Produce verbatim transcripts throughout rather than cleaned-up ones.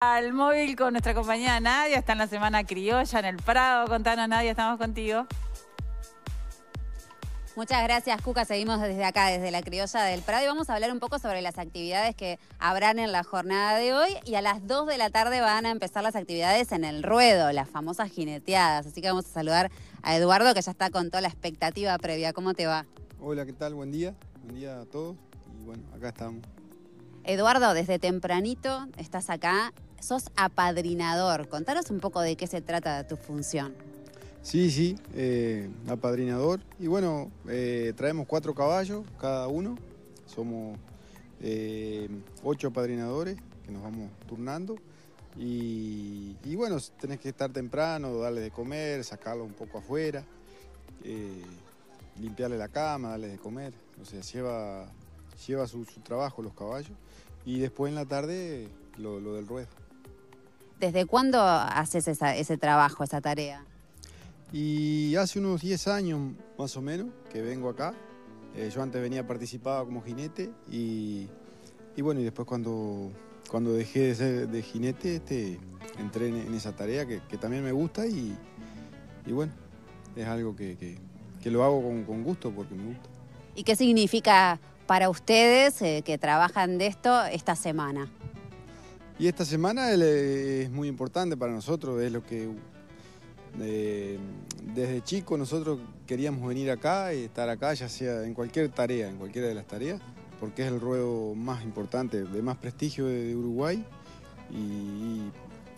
Al móvil con nuestra compañera Nadia, está en la Semana Criolla, en el Prado. Contanos, Nadia, estamos contigo. Muchas gracias, Cuca. Seguimos desde acá, desde la Criolla del Prado. Y vamos a hablar un poco sobre las actividades que habrán en la jornada de hoy. Y a las dos de la tarde van a empezar las actividades en El Ruedo, las famosas jineteadas. Así que vamos a saludar a Eduardo, que ya está con toda la expectativa previa. ¿Cómo te va? Hola, ¿qué tal? Buen día. Buen día a todos. Y bueno, acá estamos. Eduardo, desde tempranito estás acá. Sos apadrinador. Contanos un poco de qué se trata tu función. Sí, sí, eh, apadrinador. Y bueno, eh, traemos cuatro caballos cada uno. Somos eh, ocho apadrinadores que nos vamos turnando. Y, y bueno, tenés que estar temprano, darles de comer, sacarlos un poco afuera, eh, limpiarle la cama, darles de comer. O sea, lleva, lleva su, su trabajo los caballos. Y después en la tarde lo, lo del ruedo. ¿Desde cuándo haces esa, ese trabajo, esa tarea? Y hace unos diez años más o menos que vengo acá. Eh, yo antes venía participaba como jinete y, y bueno, y después cuando, cuando dejé de ser de jinete, este, entré en, en esa tarea que, que también me gusta y, y bueno, es algo que, que, que lo hago con, con gusto porque me gusta. ¿Y qué significa para ustedes eh, que trabajan de esto esta semana? Y esta semana es muy importante para nosotros, es lo que eh, desde chico nosotros queríamos venir acá y estar acá, ya sea en cualquier tarea, en cualquiera de las tareas, porque es el ruedo más importante, de más prestigio de Uruguay. Y, y,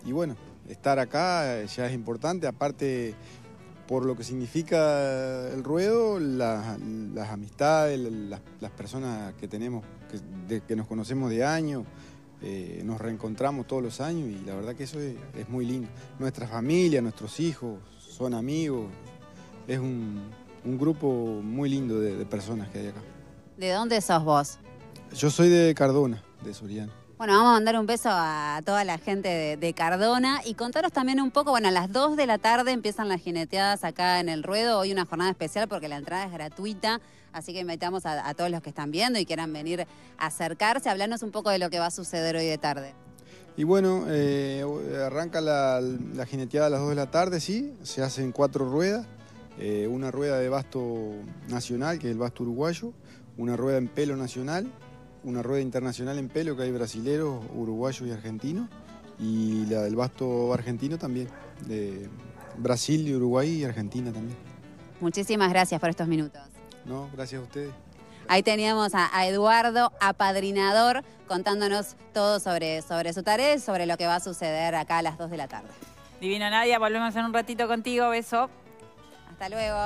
y bueno, estar acá ya es importante, aparte por lo que significa el ruedo, la, las amistades, las, las personas que tenemos, que, de, que nos conocemos de años. Eh, nos reencontramos todos los años y la verdad que eso es, es muy lindo. Nuestra familia, nuestros hijos, son amigos. Es un, un grupo muy lindo de, de personas que hay acá. ¿De dónde sos vos? Yo soy de Cardona, de Soriano. Bueno, vamos a mandar un beso a toda la gente de, de Cardona y contaros también un poco, bueno, a las dos de la tarde empiezan las jineteadas acá en El Ruedo. Hoy una jornada especial porque la entrada es gratuita, así que invitamos a, a todos los que están viendo y quieran venir a acercarse. Hablarnos un poco de lo que va a suceder hoy de tarde. Y bueno, eh, arranca la, la jineteada a las dos de la tarde, sí, se hacen cuatro ruedas. Eh, una rueda de basto nacional, que es el basto uruguayo, una rueda en pelo nacional, una rueda internacional en pelo que hay brasileros, uruguayos y argentinos, y la del basto argentino también, de Brasil, y Uruguay y Argentina también. Muchísimas gracias por estos minutos. No, gracias a ustedes. Ahí teníamos a, a Eduardo, apadrinador, contándonos todo sobre, sobre su tarea y sobre lo que va a suceder acá a las dos de la tarde. Divino, Nadia, volvemos en un ratito contigo, beso. Hasta luego.